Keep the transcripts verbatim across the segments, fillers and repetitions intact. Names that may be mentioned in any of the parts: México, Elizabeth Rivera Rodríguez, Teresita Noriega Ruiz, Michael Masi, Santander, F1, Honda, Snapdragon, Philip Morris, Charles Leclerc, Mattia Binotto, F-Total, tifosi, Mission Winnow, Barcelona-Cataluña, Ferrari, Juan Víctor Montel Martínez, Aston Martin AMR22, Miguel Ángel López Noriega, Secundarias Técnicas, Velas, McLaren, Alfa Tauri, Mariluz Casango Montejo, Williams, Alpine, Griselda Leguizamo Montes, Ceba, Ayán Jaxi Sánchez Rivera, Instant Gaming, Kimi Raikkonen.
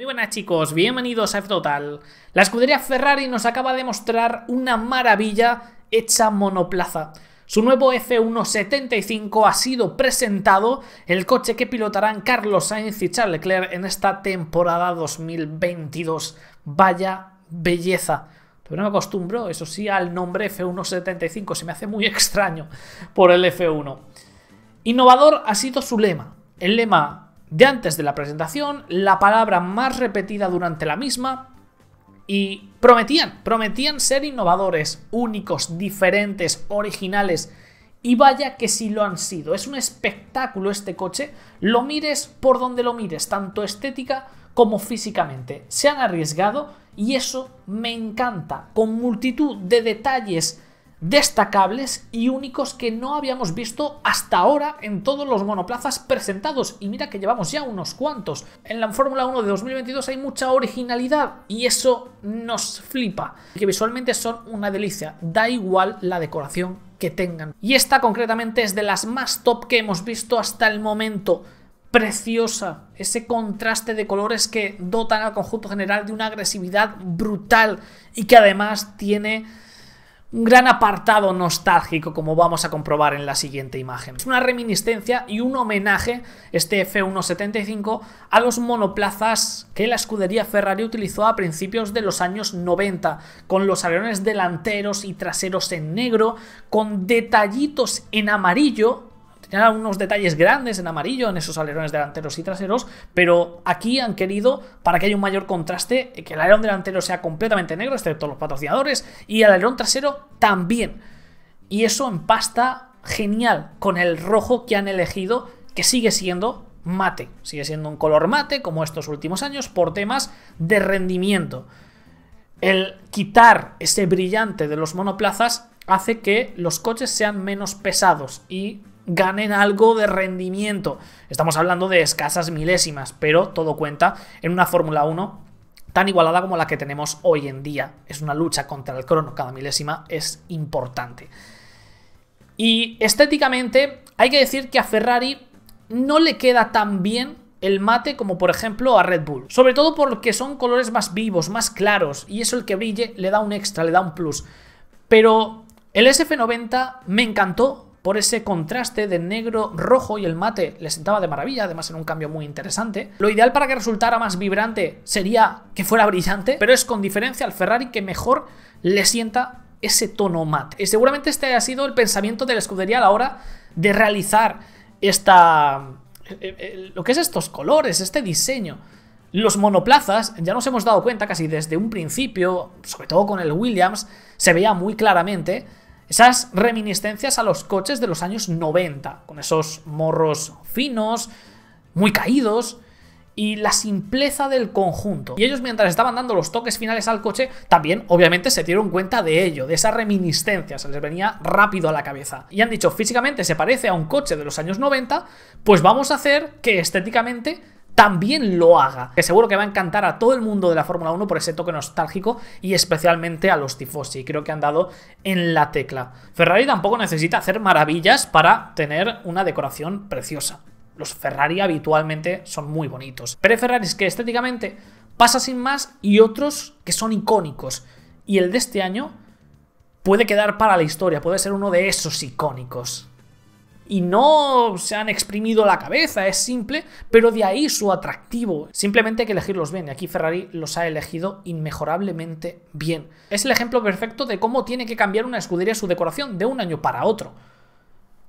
Muy buenas chicos, bienvenidos a F-Total. La escudería Ferrari nos acaba de mostrar una maravilla hecha monoplaza. Su nuevo F uno setenta y cinco ha sido presentado, el coche que pilotarán Carlos Sainz y Charles Leclerc en esta temporada dos mil veintidós. Vaya belleza. Pero no me acostumbro, eso sí, al nombre F uno setenta y cinco, se me hace muy extraño por el F uno. Innovador ha sido su lema, el lema de antes de la presentación, la palabra más repetida durante la misma, y prometían, prometían ser innovadores, únicos, diferentes, originales, y vaya que sí lo han sido. Es un espectáculo este coche, lo mires por donde lo mires, tanto estética como físicamente. Se han arriesgado y eso me encanta, con multitud de detalles destacables y únicos que no habíamos visto hasta ahora en todos los monoplazas presentados, y mira que llevamos ya unos cuantos. En la Fórmula uno de dos mil veintidós hay mucha originalidad y eso nos flipa, que visualmente son una delicia, da igual la decoración que tengan. Y esta concretamente es de las más top que hemos visto hasta el momento. Preciosa, ese contraste de colores que dotan al conjunto general de una agresividad brutal y que además tiene un gran apartado nostálgico, como vamos a comprobar en la siguiente imagen. Es una reminiscencia y un homenaje, este F uno setenta y cinco, a los monoplazas que la escudería Ferrari utilizó a principios de los años noventa, con los alerones delanteros y traseros en negro, con detallitos en amarillo. Tenían unos detalles grandes en amarillo en esos alerones delanteros y traseros, pero aquí han querido, para que haya un mayor contraste, que el alerón delantero sea completamente negro, excepto los patrocinadores, y el alerón trasero también. Y eso empasta genial con el rojo que han elegido, que sigue siendo mate. Sigue siendo un color mate, como estos últimos años, por temas de rendimiento. El quitar ese brillante de los monoplazas hace que los coches sean menos pesados y ganen algo de rendimiento. Estamos hablando de escasas milésimas, pero todo cuenta en una Fórmula uno tan igualada como la que tenemos hoy en día. Es una lucha contra el crono, cada milésima es importante. Y estéticamente hay que decir que a Ferrari no le queda tan bien el mate como por ejemplo a Red Bull, sobre todo porque son colores más vivos, más claros, y eso, el que brille, le da un extra, le da un plus. Pero el S F noventa me encantó por ese contraste de negro, rojo y el mate. Le sentaba de maravilla, además en un cambio muy interesante. Lo ideal para que resultara más vibrante sería que fuera brillante, pero es con diferencia al Ferrari que mejor le sienta ese tono mate. Y seguramente este ha sido el pensamiento de la escudería a la hora de realizar esta, lo que es estos colores, este diseño. Los monoplazas, ya nos hemos dado cuenta casi desde un principio, sobre todo con el Williams, se veía muy claramente esas reminiscencias a los coches de los años noventa, con esos morros finos, muy caídos, y la simpleza del conjunto. Y ellos, mientras estaban dando los toques finales al coche, también obviamente se dieron cuenta de ello, de esa reminiscencia, se les venía rápido a la cabeza. Y han dicho, físicamente se parece a un coche de los años noventa, pues vamos a hacer que estéticamente también lo haga, que seguro que va a encantar a todo el mundo de la Fórmula uno por ese toque nostálgico y especialmente a los tifosi. Creo que han dado en la tecla. Ferrari tampoco necesita hacer maravillas para tener una decoración preciosa. Los Ferrari habitualmente son muy bonitos, pero hay Ferraris que estéticamente pasa sin más y otros que son icónicos. Y el de este año puede quedar para la historia, puede ser uno de esos icónicos. Y no se han exprimido la cabeza, es simple, pero de ahí su atractivo. Simplemente hay que elegirlos bien, y aquí Ferrari los ha elegido inmejorablemente bien. Es el ejemplo perfecto de cómo tiene que cambiar una escudería su decoración de un año para otro.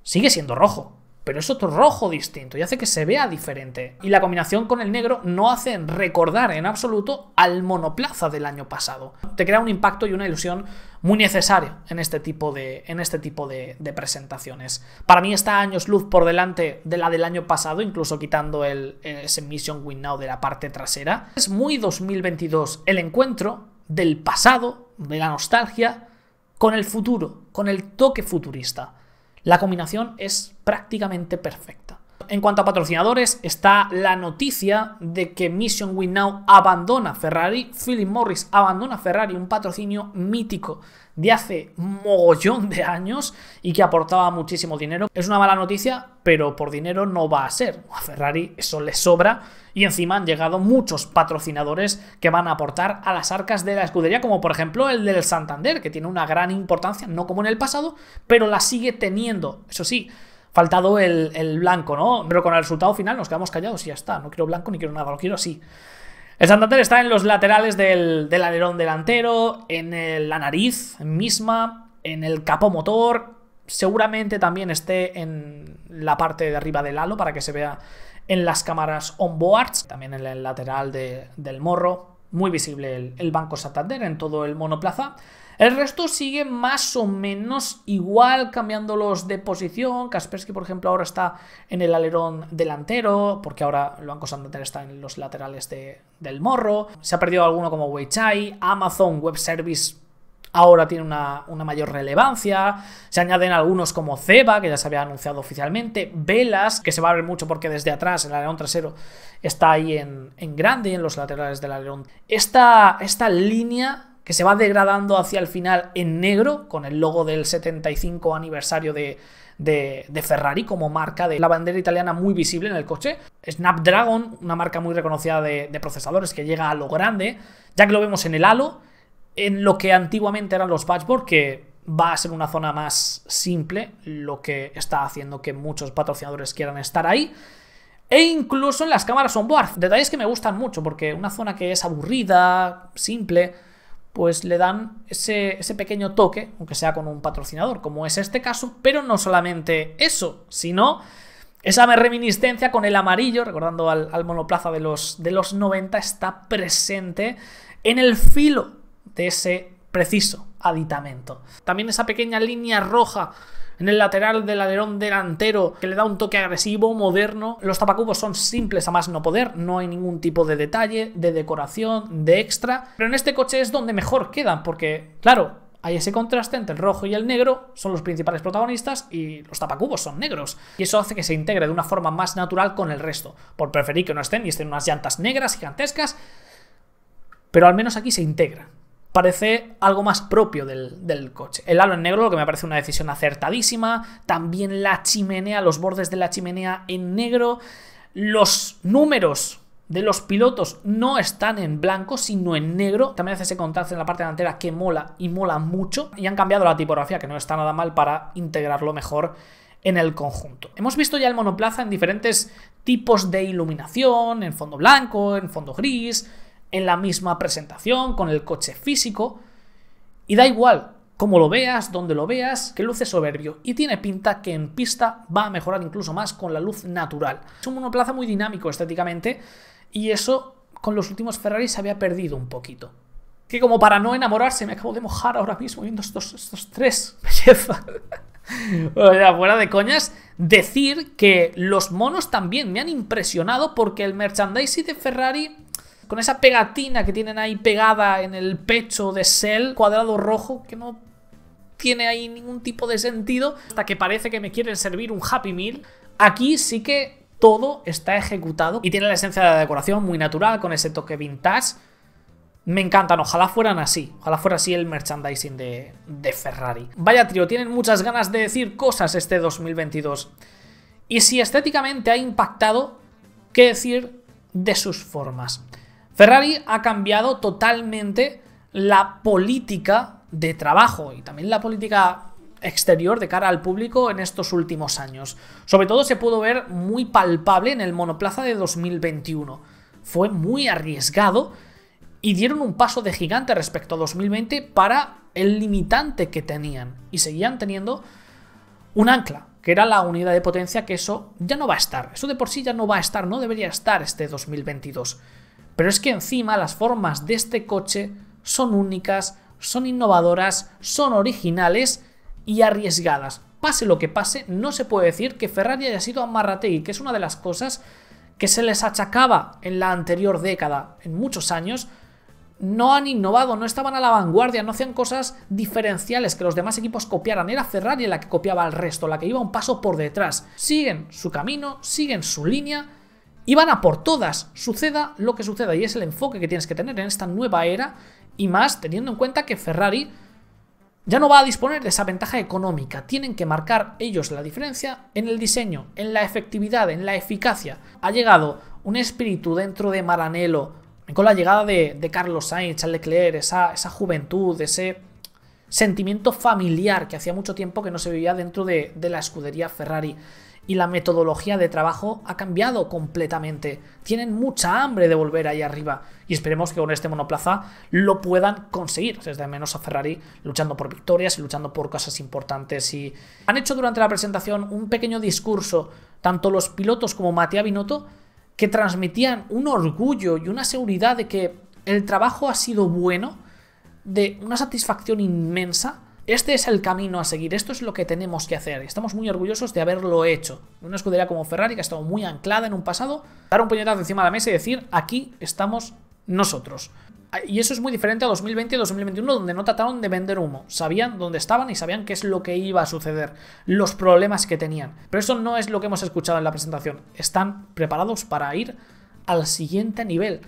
Sigue siendo rojo, pero es otro rojo distinto y hace que se vea diferente. Y la combinación con el negro no hace recordar en absoluto al monoplaza del año pasado. Te crea un impacto y una ilusión muy necesario en este tipo de, en este tipo de, de presentaciones. Para mí está años luz por delante de la del año pasado, incluso quitando el, ese Mission Winnow de la parte trasera. Es muy dos mil veintidós, el encuentro del pasado, de la nostalgia, con el futuro, con el toque futurista. La combinación es prácticamente perfecta. En cuanto a patrocinadores, está la noticia de que Mission Winnow abandona Ferrari, Philip Morris abandona Ferrari, un patrocinio mítico de hace mogollón de años y que aportaba muchísimo dinero. Es una mala noticia, pero por dinero no va a ser. A Ferrari eso le sobra y encima han llegado muchos patrocinadores que van a aportar a las arcas de la escudería, como por ejemplo el del Santander, que tiene una gran importancia, no como en el pasado, pero la sigue teniendo. Eso sí, faltado el, el blanco, ¿no? Pero con el resultado final nos quedamos callados y ya está. No quiero blanco ni quiero nada, lo quiero así. El Santander está en los laterales del, del alerón delantero, en el, la nariz misma, en el capó motor. Seguramente también esté en la parte de arriba del halo para que se vea en las cámaras onboards. También en el lateral de, del morro. Muy visible el, el Banco Santander en todo el monoplaza. El resto sigue más o menos igual, cambiándolos de posición. Kaspersky, por ejemplo, ahora está en el alerón delantero, porque ahora el Banco Santander está en los laterales de, del morro. Se ha perdido alguno como Weichai. Amazon Web Service ahora tiene una, una mayor relevancia. Se añaden algunos como Ceba, que ya se había anunciado oficialmente. Velas, que se va a ver mucho porque desde atrás el alerón trasero está ahí en, en grande y en los laterales del alerón. Esta, esta línea que se va degradando hacia el final en negro, con el logo del setenta y cinco aniversario de, de, de Ferrari como marca, de la bandera italiana muy visible en el coche. Snapdragon, una marca muy reconocida de, de procesadores que llega a lo grande, ya que lo vemos en el halo, en lo que antiguamente eran los patchboard, que va a ser una zona más simple, lo que está haciendo que muchos patrocinadores quieran estar ahí. E incluso en las cámaras onboard, detalles que me gustan mucho, porque una zona que es aburrida, simple, pues le dan ese, ese pequeño toque, aunque sea con un patrocinador, como es este caso. Pero no solamente eso, sino esa reminiscencia con el amarillo, recordando al, al monoplaza de los, de los noventa, está presente en el filo de ese preciso aditamento. También esa pequeña línea roja en el lateral del alerón delantero, que le da un toque agresivo, moderno. Los tapacubos son simples a más no poder, no hay ningún tipo de detalle, de decoración, de extra. Pero en este coche es donde mejor quedan, porque, claro, hay ese contraste entre el rojo y el negro, son los principales protagonistas y los tapacubos son negros. Y eso hace que se integre de una forma más natural con el resto. Por preferir que no estén y estén unas llantas negras gigantescas, pero al menos aquí se integra. Parece algo más propio del, del coche. El halo en negro, lo que me parece una decisión acertadísima. También la chimenea, los bordes de la chimenea en negro. Los números de los pilotos no están en blanco, sino en negro. También hace ese contraste en la parte delantera que mola y mola mucho. Y han cambiado la tipografía, que no está nada mal, para integrarlo mejor en el conjunto. Hemos visto ya el monoplaza en diferentes tipos de iluminación, en fondo blanco, en fondo gris, en la misma presentación, con el coche físico, y da igual cómo lo veas, dónde lo veas, que luce soberbio, y tiene pinta que en pista va a mejorar incluso más con la luz natural. Es un monoplaza muy dinámico estéticamente, y eso con los últimos Ferrari se había perdido un poquito. Que como para no enamorarse, me acabo de mojar ahora mismo viendo estos, estos tres, belleza. O sea, fuera de coñas, decir que los monos también me han impresionado, porque el merchandising de Ferrari, con esa pegatina que tienen ahí pegada en el pecho de Cell, cuadrado rojo, que no tiene ahí ningún tipo de sentido, hasta que parece que me quieren servir un Happy Meal. Aquí sí que todo está ejecutado y tiene la esencia de la decoración muy natural, con ese toque vintage. Me encantan, ojalá fueran así, ojalá fuera así el merchandising de, de Ferrari. Vaya trío, tienen muchas ganas de decir cosas este dos mil veintidós. Y si estéticamente ha impactado, ¿qué decir de sus formas? Ferrari ha cambiado totalmente la política de trabajo y también la política exterior de cara al público en estos últimos años. Sobre todo se pudo ver muy palpable en el monoplaza de dos mil veintiuno. Fue muy arriesgado y dieron un paso de gigante respecto a dos mil veinte para el limitante que tenían. Y seguían teniendo un ancla, que era la unidad de potencia, que eso ya no va a estar. Eso de por sí ya no va a estar, no debería estar este dos mil veintidós. Pero es que encima las formas de este coche son únicas, son innovadoras, son originales y arriesgadas. Pase lo que pase, no se puede decir que Ferrari haya sido amarrategui, que es una de las cosas que se les achacaba en la anterior década, en muchos años. no han innovado, no estaban a la vanguardia, no hacían cosas diferenciales que los demás equipos copiaran. Era Ferrari la que copiaba al resto, la que iba un paso por detrás. Siguen su camino, siguen su línea y van a por todas, suceda lo que suceda. Y es el enfoque que tienes que tener en esta nueva era, y más teniendo en cuenta que Ferrari ya no va a disponer de esa ventaja económica. Tienen que marcar ellos la diferencia en el diseño, en la efectividad, en la eficacia. Ha llegado un espíritu dentro de Maranello con la llegada de, de Carlos Sainz, Charles Leclerc, esa, esa juventud, ese sentimiento familiar que hacía mucho tiempo que no se vivía dentro de, de la escudería Ferrari. Y la metodología de trabajo ha cambiado completamente. Tienen mucha hambre de volver ahí arriba. Y esperemos que con este monoplaza lo puedan conseguir. Desde menos a Ferrari luchando por victorias y luchando por cosas importantes. Y han hecho durante la presentación un pequeño discurso, tanto los pilotos como Mattia Binotto, que transmitían un orgullo y una seguridad de que el trabajo ha sido bueno, de una satisfacción inmensa. Este es el camino a seguir, esto es lo que tenemos que hacer. Estamos muy orgullosos de haberlo hecho. Una escudería como Ferrari, que ha estado muy anclada en un pasado, dar un puñetazo encima de la mesa y decir, aquí estamos nosotros. Y eso es muy diferente a dos mil veinte y dos mil veintiuno, donde no trataron de vender humo. Sabían dónde estaban y sabían qué es lo que iba a suceder, los problemas que tenían. Pero eso no es lo que hemos escuchado en la presentación. Están preparados para ir al siguiente nivel.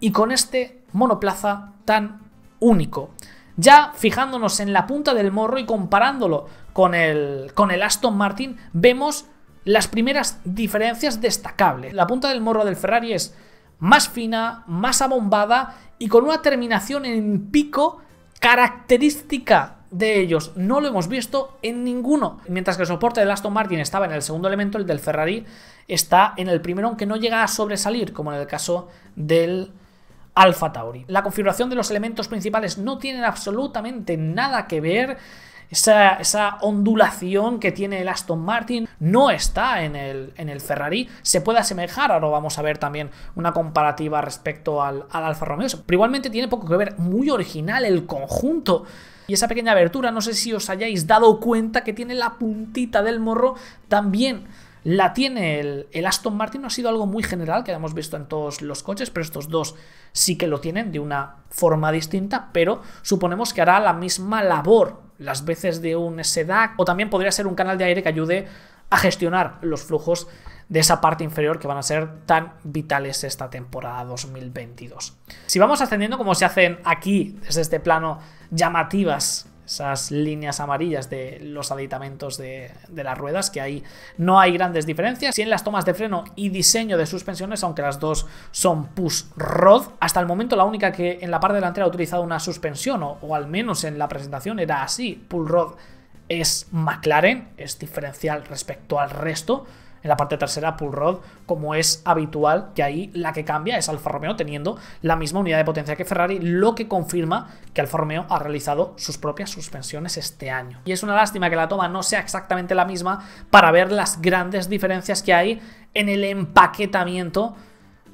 Y con este monoplaza tan único. Ya fijándonos en la punta del morro y comparándolo con el, con el Aston Martin, vemos las primeras diferencias destacables. La punta del morro del Ferrari es más fina, más abombada y con una terminación en pico característica de ellos. No lo hemos visto en ninguno. Mientras que el soporte del Aston Martin estaba en el segundo elemento, el del Ferrari está en el primero, aunque no llega a sobresalir, como en el caso del Alfa Tauri. La configuración de los elementos principales no tienen absolutamente nada que ver. Esa, esa ondulación que tiene el Aston Martin no está en el, en el Ferrari. Se puede asemejar, ahora vamos a ver también una comparativa respecto al, al Alfa Romeo. Pero igualmente tiene poco que ver, muy original el conjunto. Y esa pequeña abertura, no sé si os hayáis dado cuenta que tiene la puntita del morro también. La tiene el, el Aston Martin, no ha sido algo muy general que hemos visto en todos los coches, pero estos dos sí que lo tienen de una forma distinta, pero suponemos que hará la misma labor las veces de un S D A C, o también podría ser un canal de aire que ayude a gestionar los flujos de esa parte inferior que van a ser tan vitales esta temporada dos mil veintidós. Si vamos ascendiendo, como se hacen aquí desde este plano, llamativas esas líneas amarillas de los aditamentos de, de las ruedas, que ahí no hay grandes diferencias. Sí en las tomas de freno y diseño de suspensiones, aunque las dos son push-rod. Hasta el momento la única que en la parte delantera ha utilizado una suspensión, o, o al menos en la presentación era así, pull-rod, es McLaren, es diferencial respecto al resto. En la parte trasera, pull rod, como es habitual, que ahí la que cambia es Alfa Romeo, teniendo la misma unidad de potencia que Ferrari, lo que confirma que Alfa Romeo ha realizado sus propias suspensiones este año. Y es una lástima que la toma no sea exactamente la misma para ver las grandes diferencias que hay en el empaquetamiento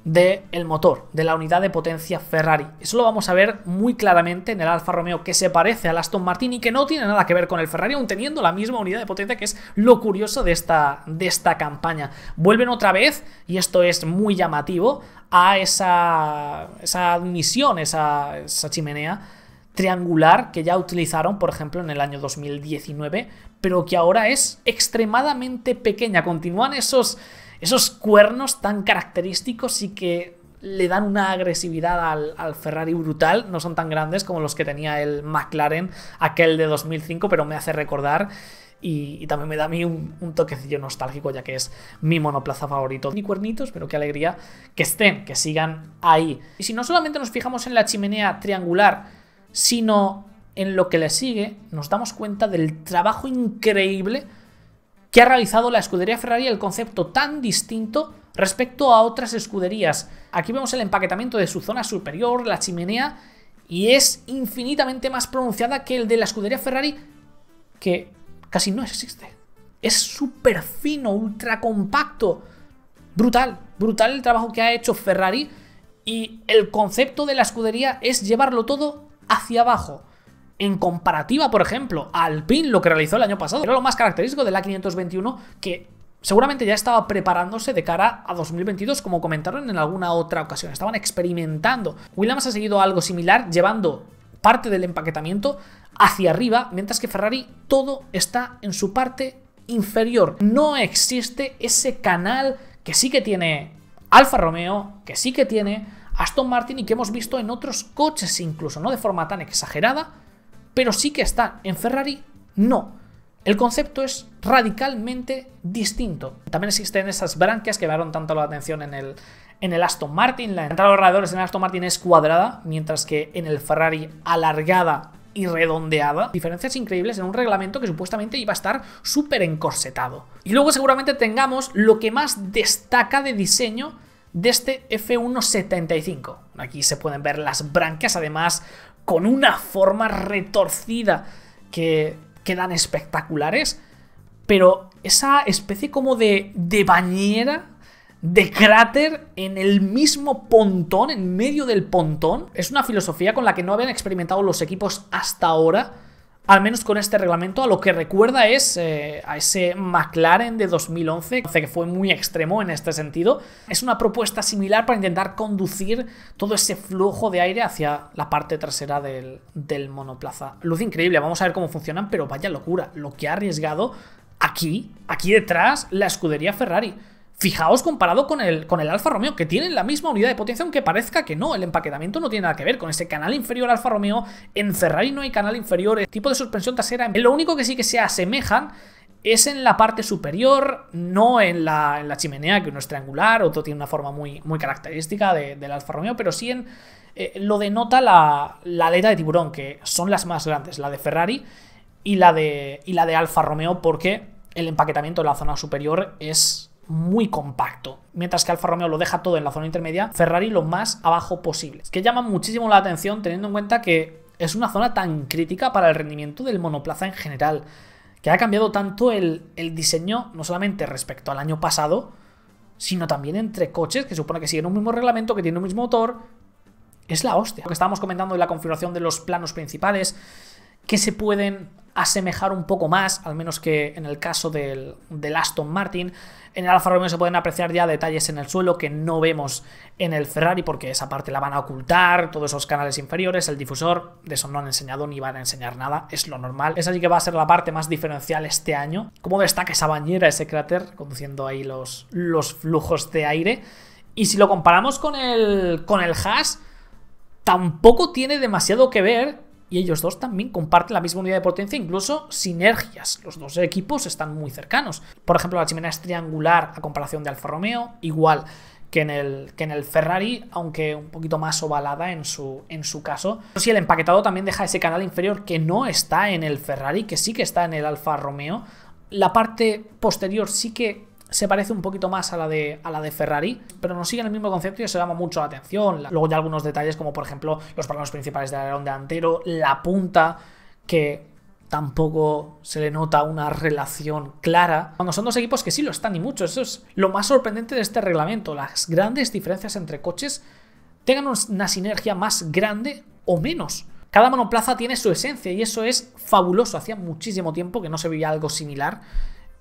del motor, de la unidad de potencia Ferrari. Eso lo vamos a ver muy claramente en el Alfa Romeo, que se parece al Aston Martin y que no tiene nada que ver con el Ferrari, aun teniendo la misma unidad de potencia, que es lo curioso de esta, de esta campaña. Vuelven otra vez, y esto es muy llamativo, a esa, esa admisión, esa, esa chimenea triangular que ya utilizaron, por ejemplo, en el año dos mil diecinueve, pero que ahora es extremadamente pequeña. Continúan esos... Esos cuernos tan característicos y que le dan una agresividad al, al Ferrari brutal. No son tan grandes como los que tenía el McLaren, aquel de dos mil cinco, pero me hace recordar y, y también me da a mí un, un toquecillo nostálgico, ya que es mi monoplaza favorito. Ni cuernitos, pero qué alegría que estén, que sigan ahí. Y si no solamente nos fijamos en la chimenea triangular, sino en lo que le sigue, nos damos cuenta del trabajo increíble que ha realizado la escudería Ferrari, el concepto tan distinto respecto a otras escuderías. Aquí vemos el empaquetamiento de su zona superior, la chimenea, y es infinitamente más pronunciada que el de la escudería Ferrari, que casi no existe. Es súper fino, ultra compacto, brutal, brutal el trabajo que ha hecho Ferrari, y el concepto de la escudería es llevarlo todo hacia abajo. En comparativa, por ejemplo, a Alpine, lo que realizó el año pasado, era lo más característico de la A quinientos veintiuno, que seguramente ya estaba preparándose de cara a dos mil veintidós, como comentaron en alguna otra ocasión. Estaban experimentando. Williams ha seguido algo similar, llevando parte del empaquetamiento hacia arriba, mientras que Ferrari todo está en su parte inferior. No existe ese canal que sí que tiene Alfa Romeo, que sí que tiene Aston Martin y que hemos visto en otros coches incluso, no de forma tan exagerada, pero sí que está. En Ferrari no. El concepto es radicalmente distinto. También existen esas branquias que llamaron tanto la atención en el, en el Aston Martin. La entrada de los radiadores en el Aston Martin es cuadrada, mientras que en el Ferrari alargada y redondeada. Diferencias increíbles en un reglamento que supuestamente iba a estar súper encorsetado. Y luego seguramente tengamos lo que más destaca de diseño de este F uno setenta y cinco. Aquí se pueden ver las branquias, además con una forma retorcida que quedan espectaculares, pero esa especie como de, de bañera, de cráter en el mismo pontón, en medio del pontón, es una filosofía con la que no habían experimentado los equipos hasta ahora, al menos con este reglamento. A lo que recuerda es eh, a ese McLaren de dos mil once, que fue muy extremo en este sentido. Es una propuesta similar para intentar conducir todo ese flujo de aire hacia la parte trasera del, del monoplaza. Luz increíble, vamos a ver cómo funcionan, pero vaya locura lo que ha arriesgado aquí, aquí detrás, la escudería Ferrari. Fijaos comparado con el, con el Alfa Romeo, que tienen la misma unidad de potencia, aunque parezca que no. El empaquetamiento no tiene nada que ver con ese canal inferior Alfa Romeo. En Ferrari no hay canal inferior. El tipo de suspensión trasera, lo único que sí que se asemejan es en la parte superior, no en la, en la chimenea, que uno es triangular, otro tiene una forma muy, muy característica de, del Alfa Romeo, pero sí en eh, lo denota la, la aleta de tiburón, que son las más grandes, la de Ferrari y la de, y la de Alfa Romeo, porque el empaquetamiento de la zona superior es muy compacto, mientras que Alfa Romeo lo deja todo en la zona intermedia, Ferrari lo más abajo posible. Es que llama muchísimo la atención teniendo en cuenta que es una zona tan crítica para el rendimiento del monoplaza en general, que ha cambiado tanto el, el diseño, no solamente respecto al año pasado, sino también entre coches, que supone que siguen un mismo reglamento, que tienen un mismo motor. Es la hostia. Lo que estábamos comentando de la configuración de los planos principales, que se pueden asemejar un poco más, al menos que en el caso del, del Aston Martin. En el Alfa Romeo se pueden apreciar ya detalles en el suelo que no vemos en el Ferrari, porque esa parte la van a ocultar, todos esos canales inferiores, el difusor, de eso no han enseñado ni van a enseñar nada, es lo normal. Esa sí que va a ser la parte más diferencial este año. Cómo destaca esa bañera, ese cráter, conduciendo ahí los, los flujos de aire. Y si lo comparamos con el, con el Haas, tampoco tiene demasiado que ver. Y ellos dos también comparten la misma unidad de potencia, incluso sinergias. Los dos equipos están muy cercanos. Por ejemplo, la chimenea es triangular a comparación de Alfa Romeo, igual que en el, que en el Ferrari, aunque un poquito más ovalada en su, en su caso. Pero sí, el empaquetado también deja ese canal inferior que no está en el Ferrari, que sí que está en el Alfa Romeo. La parte posterior sí que se parece un poquito más a la de, a la de Ferrari, pero nos siguen el mismo concepto y eso llama mucho la atención. Luego ya algunos detalles como por ejemplo los planos principales del alerón delantero, la punta, que tampoco se le nota una relación clara. Cuando son dos equipos que sí lo están y mucho, eso es lo más sorprendente de este reglamento. Las grandes diferencias entre coches tengan una sinergia más grande o menos. Cada monoplaza tiene su esencia y eso es fabuloso. Hacía muchísimo tiempo que no se veía algo similar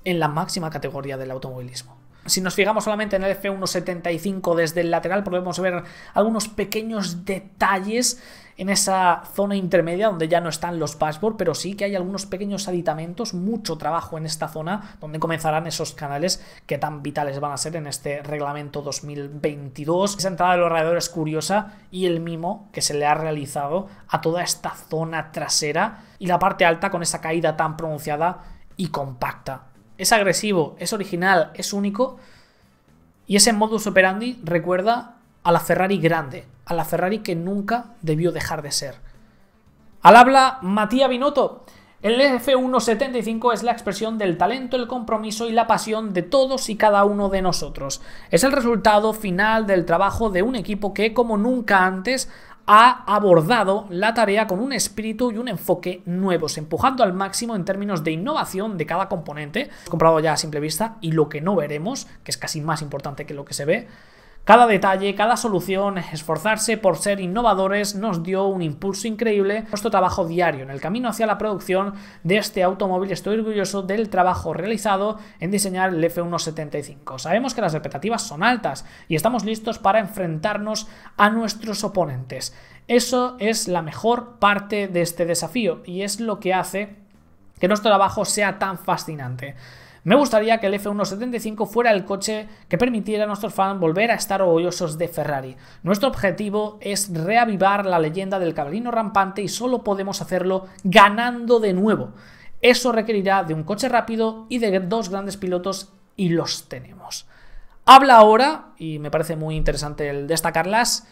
en la máxima categoría del automovilismo. Si nos fijamos solamente en el F uno setenta y cinco desde el lateral, podemos ver algunos pequeños detalles en esa zona intermedia donde ya no están los dashboard, pero sí que hay algunos pequeños aditamentos, mucho trabajo en esta zona donde comenzarán esos canales que tan vitales van a ser en este reglamento dos mil veintidós. Esa entrada de los radiadores es curiosa y el mimo que se le ha realizado a toda esta zona trasera y la parte alta con esa caída tan pronunciada y compacta. Es agresivo, es original, es único y ese modus operandi recuerda a la Ferrari grande, a la Ferrari que nunca debió dejar de ser. Al habla Mattia Binotto. El F uno setenta y cinco es la expresión del talento, el compromiso y la pasión de todos y cada uno de nosotros. Es el resultado final del trabajo de un equipo que, como nunca antes, ha abordado la tarea con un espíritu y un enfoque nuevos, empujando al máximo en términos de innovación de cada componente, comprobado ya a simple vista, y lo que no veremos, que es casi más importante que lo que se ve, Cada detalle, cada solución, esforzarse por ser innovadores nos dio un impulso increíble en nuestro trabajo diario. En el camino hacia la producción de este automóvil estoy orgulloso del trabajo realizado en diseñar el F uno setenta y cinco. Sabemos que las expectativas son altas y estamos listos para enfrentarnos a nuestros oponentes. Eso es la mejor parte de este desafío y es lo que hace que nuestro trabajo sea tan fascinante. Me gustaría que el F uno setenta y cinco fuera el coche que permitiera a nuestros fans volver a estar orgullosos de Ferrari. Nuestro objetivo es reavivar la leyenda del caballo rampante y solo podemos hacerlo ganando de nuevo. Eso requerirá de un coche rápido y de dos grandes pilotos y los tenemos. Habla ahora, y me parece muy interesante el destacarlas,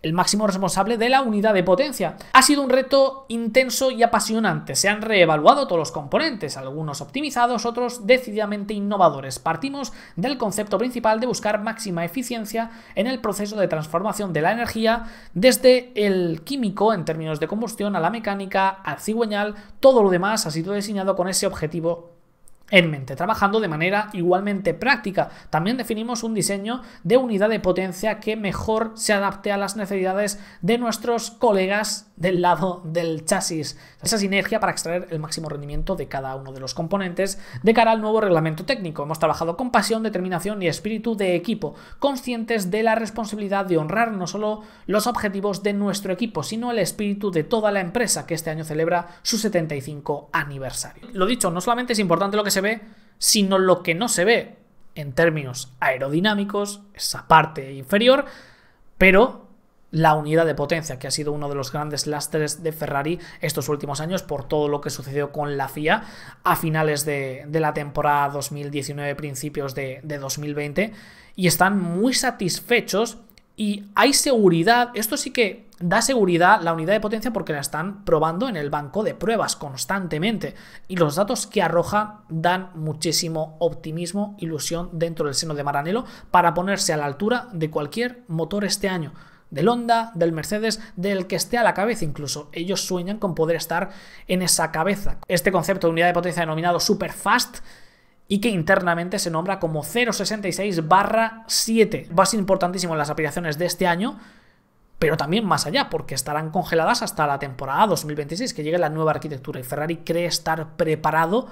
el máximo responsable de la unidad de potencia. Ha sido un reto intenso y apasionante. Se han reevaluado todos los componentes, algunos optimizados, otros decididamente innovadores. Partimos del concepto principal de buscar máxima eficiencia en el proceso de transformación de la energía, desde el químico en términos de combustión a la mecánica, al cigüeñal. Todo lo demás ha sido diseñado con ese objetivo en mente, trabajando de manera igualmente práctica. También definimos un diseño de unidad de potencia que mejor se adapte a las necesidades de nuestros colegas del lado del chasis. Esa sinergia para extraer el máximo rendimiento de cada uno de los componentes de cara al nuevo reglamento técnico. Hemos trabajado con pasión, determinación y espíritu de equipo, conscientes de la responsabilidad de honrar no solo los objetivos de nuestro equipo, sino el espíritu de toda la empresa que este año celebra su setenta y cinco aniversario. Lo dicho, no solamente es importante lo que se se ve, sino lo que no se ve en términos aerodinámicos, esa parte inferior, pero la unidad de potencia, que ha sido uno de los grandes lastres de Ferrari estos últimos años por todo lo que sucedió con la F I A a finales de, de la temporada dos mil diecinueve, principios de, de dos mil veinte, y están muy satisfechos y hay seguridad. Esto sí que da seguridad, la unidad de potencia, porque la están probando en el banco de pruebas constantemente y los datos que arroja dan muchísimo optimismo, ilusión dentro del seno de Maranello para ponerse a la altura de cualquier motor este año, del Honda, del Mercedes, del que esté a la cabeza. Incluso ellos sueñan con poder estar en esa cabeza. Este concepto de unidad de potencia denominado Superfast, y que internamente se nombra como cero sesenta y seis barra siete, va a ser importantísimo en las aplicaciones de este año, pero también más allá, porque estarán congeladas hasta la temporada dos mil veintiséis, que llegue la nueva arquitectura, y Ferrari cree estar preparado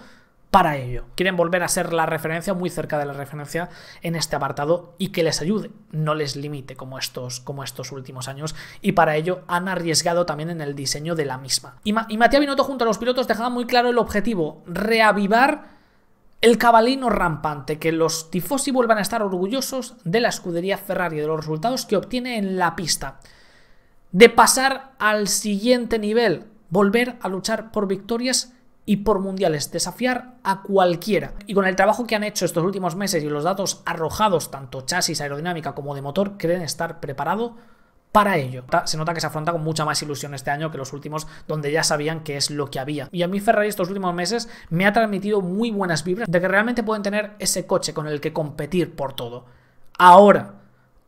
para ello. Quieren volver a ser la referencia, muy cerca de la referencia en este apartado, y que les ayude, no les limite como estos, como estos últimos años, y para ello han arriesgado también en el diseño de la misma. Y, Ma y Mattia Binotto junto a los pilotos dejaba muy claro el objetivo: reavivar el cabalino rampante, que los tifosi vuelvan a estar orgullosos de la escudería Ferrari, de los resultados que obtiene en la pista, de pasar al siguiente nivel, volver a luchar por victorias y por mundiales, desafiar a cualquiera. Y con el trabajo que han hecho estos últimos meses y los datos arrojados, tanto chasis, aerodinámica como de motor, creen estar preparado para ello. Se nota que se afronta con mucha más ilusión este año que los últimos, donde ya sabían que es lo que había. Y a mí Ferrari estos últimos meses me ha transmitido muy buenas vibras de que realmente pueden tener ese coche con el que competir por todo. Ahora,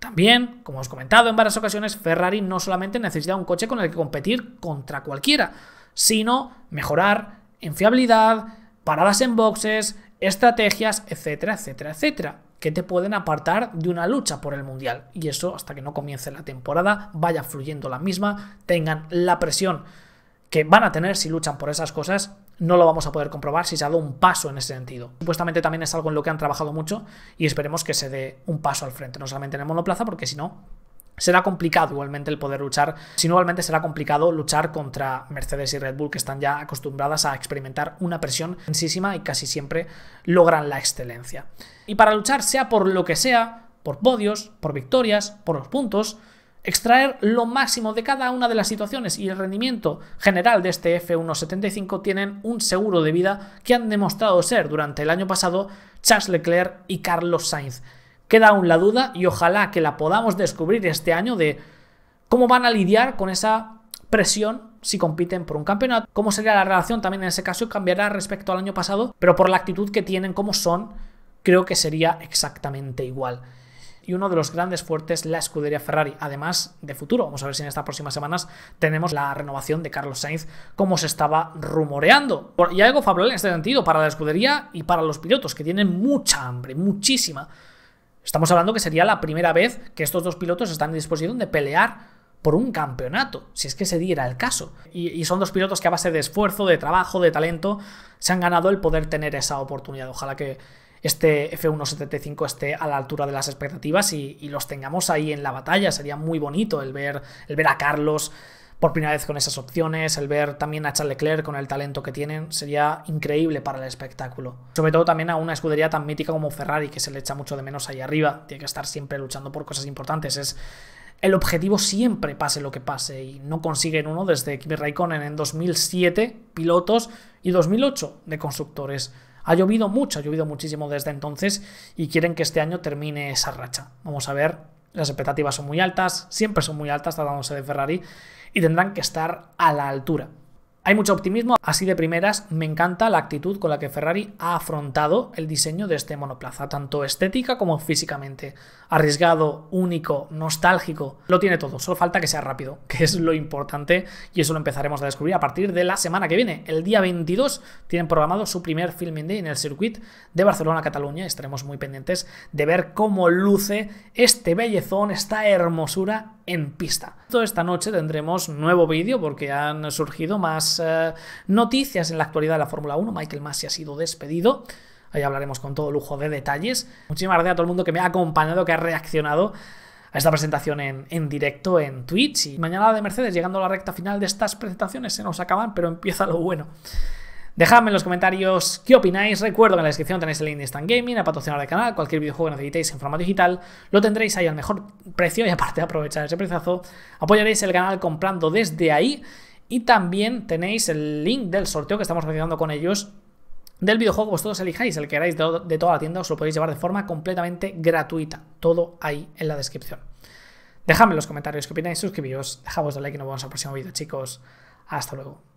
también, como os he comentado en varias ocasiones, Ferrari no solamente necesita un coche con el que competir contra cualquiera, sino mejorar en fiabilidad, paradas en boxes, estrategias, etcétera, etcétera, etcétera, que te pueden apartar de una lucha por el mundial. Y eso, hasta que no comience la temporada, vaya fluyendo la misma, tengan la presión que van a tener si luchan por esas cosas, no lo vamos a poder comprobar si se ha dado un paso en ese sentido. Supuestamente también es algo en lo que han trabajado mucho y esperemos que se dé un paso al frente, no solamente en el monoplaza, porque si no será complicado igualmente el poder luchar, si no igualmente será complicado luchar contra Mercedes y Red Bull, que están ya acostumbradas a experimentar una presión intensísima y casi siempre logran la excelencia. Y para luchar, sea por lo que sea, por podios, por victorias, por los puntos, extraer lo máximo de cada una de las situaciones y el rendimiento general de este F uno setenta y cinco tienen un seguro de vida que han demostrado ser durante el año pasado Charles Leclerc y Carlos Sainz. Queda aún la duda, y ojalá que la podamos descubrir este año, de cómo van a lidiar con esa presión si compiten por un campeonato, cómo sería la relación también en ese caso, cambiará respecto al año pasado, pero por la actitud que tienen, como son, creo que sería exactamente igual. Y uno de los grandes fuertes, la escudería Ferrari, además de futuro. Vamos a ver si en estas próximas semanas tenemos la renovación de Carlos Sainz, como se estaba rumoreando. Y algo favorable en este sentido para la escudería y para los pilotos, que tienen mucha hambre, muchísima. Estamos hablando que sería la primera vez que estos dos pilotos están en disposición de pelear por un campeonato, si es que se diera el caso. Y, y son dos pilotos que a base de esfuerzo, de trabajo, de talento, se han ganado el poder tener esa oportunidad. Ojalá que este F uno setenta y cinco esté a la altura de las expectativas y, y los tengamos ahí en la batalla. Sería muy bonito el ver, el ver a Carlos por primera vez con esas opciones, el ver también a Charles Leclerc con el talento que tienen, sería increíble para el espectáculo. Sobre todo también a una escudería tan mítica como Ferrari, que se le echa mucho de menos ahí arriba. Tiene que estar siempre luchando por cosas importantes. Es el objetivo siempre, pase lo que pase, y no consiguen uno desde Kimi Raikkonen en dos mil siete, pilotos, y dos mil ocho de constructores. Ha llovido mucho, ha llovido muchísimo desde entonces y quieren que este año termine esa racha. Vamos a ver, las expectativas son muy altas, siempre son muy altas tratándose de Ferrari y tendrán que estar a la altura. Hay mucho optimismo, así de primeras me encanta la actitud con la que Ferrari ha afrontado el diseño de este monoplaza, tanto estética como físicamente. Arriesgado, único, nostálgico, lo tiene todo, solo falta que sea rápido, que es lo importante, y eso lo empezaremos a descubrir a partir de la semana que viene. El día veintidós tienen programado su primer filming day en el circuito de Barcelona-Cataluña, estaremos muy pendientes de ver cómo luce este bellezón, esta hermosura en pista. Toda esta noche tendremos nuevo vídeo porque han surgido más eh, noticias en la actualidad de la Fórmula uno. Michael Masi ha sido despedido. Ahí hablaremos con todo lujo de detalles. Muchísimas gracias a todo el mundo que me ha acompañado, que ha reaccionado a esta presentación en, en directo en Twitch. Y mañana la de Mercedes, llegando a la recta final de estas presentaciones, se nos acaban, pero empieza lo bueno. Dejadme en los comentarios qué opináis. Recuerdo que en la descripción tenéis el link de Instant Gaming, a patrocinar el canal. Cualquier videojuego que necesitéis en formato digital lo tendréis ahí al mejor precio, y aparte de aprovechar ese prezazo, apoyaréis el canal comprando desde ahí. Y también tenéis el link del sorteo que estamos realizando con ellos del videojuego que vosotros elijáis, el que queráis de, de toda la tienda, os lo podéis llevar de forma completamente gratuita. Todo ahí en la descripción. Dejadme en los comentarios qué opináis, suscribiros, dejad vuestro like y nos vemos en el próximo vídeo, chicos. Hasta luego.